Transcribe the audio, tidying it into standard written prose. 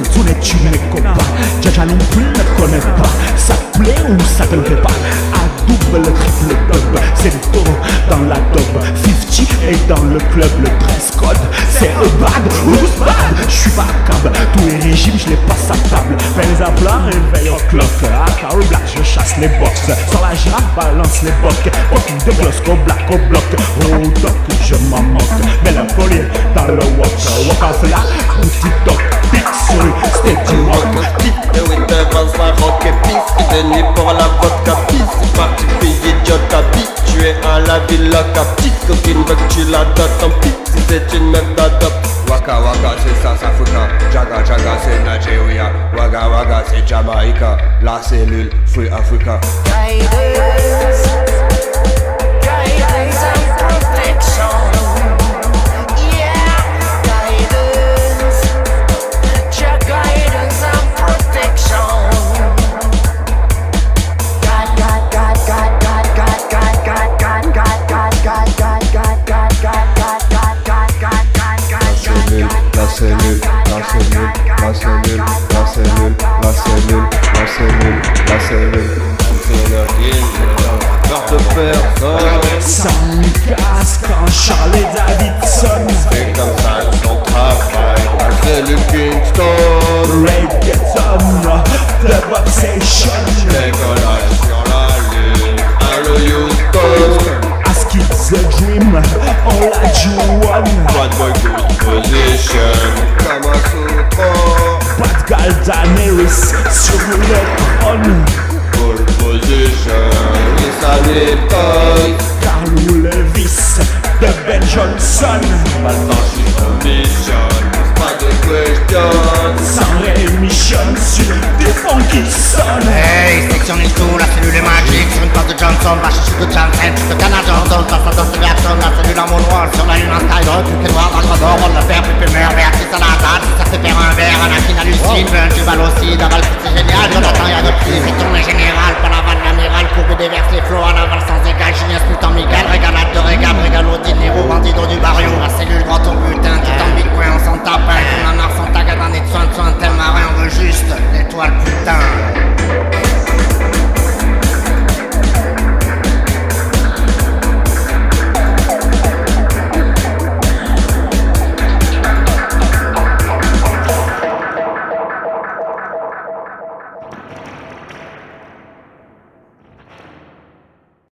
raisonner, tu ne comprends pas. Jaja non plus ne connaît pas. Ça plaît ou ça te le fait pas. À double, triple double, c'est le taureau dans la dope. 50 est dans le club, le dress code, c'est un bad, who's bad. J'suis pas câble, tous les régimes je les passe à table. Fais les aplats, réveille au clock. À Carol Black, je chasse les box. Sans la girafe, balance les bocs. Aucune de bloc, au black, au bloc. Oh doc, je m'en moque. Mais la folie dans le walk. Walk en cela, ou TikTok. Big souris, steady rock. Dites-le, oui, devance la rock. Et pisse, denier pour la vodka. Pisse, parti payer, idiot, habitué à la ville, capite. Coquine veut que tu la dotes en pite. Si c'est une meuf d'adopte. Waka waka, c'est South Africa. Jaga jaga, c'est Nigeria. Waga waga, c'est Jamaïca. La cellule, free Africa. Guidance and protection. Yeah, guidance. Your guidance and protection. God, God, God, God, God, God, God, God, God, God, God, God, God, God, God, God, God, God, God, God, God. La cellule, la cellule, la cellule, la cellule, la cellule, la cellule, la cellule. Sans casque, en Charlie Davidson. C'est comme ça qu'on travaille. La cellule Kingston, Reggaeton, Club Obsession. Décollage sur la lune, allo Houston. Ask it the dream, all I do one. Bad boy good position, comme un support. Bad girl Daenerys, sur le net on. Carl Lewis, de Ben Johnson. Maintenant je suis en mission, pas de question. Sans rémission sur des fonds qui sonnent. Hey, sectionne tout, la cellule est magique. Sur une passe de Johnson, va chercher de Janssen. Le Canada dans le passage de Severson. La cellule en mon rôle, sur la lune en Skyrock. C'est noir, pas de rebord, on ne perd plus de merde. Béatrice à la table, ça se fait faire un verre, Anakin à l'usine.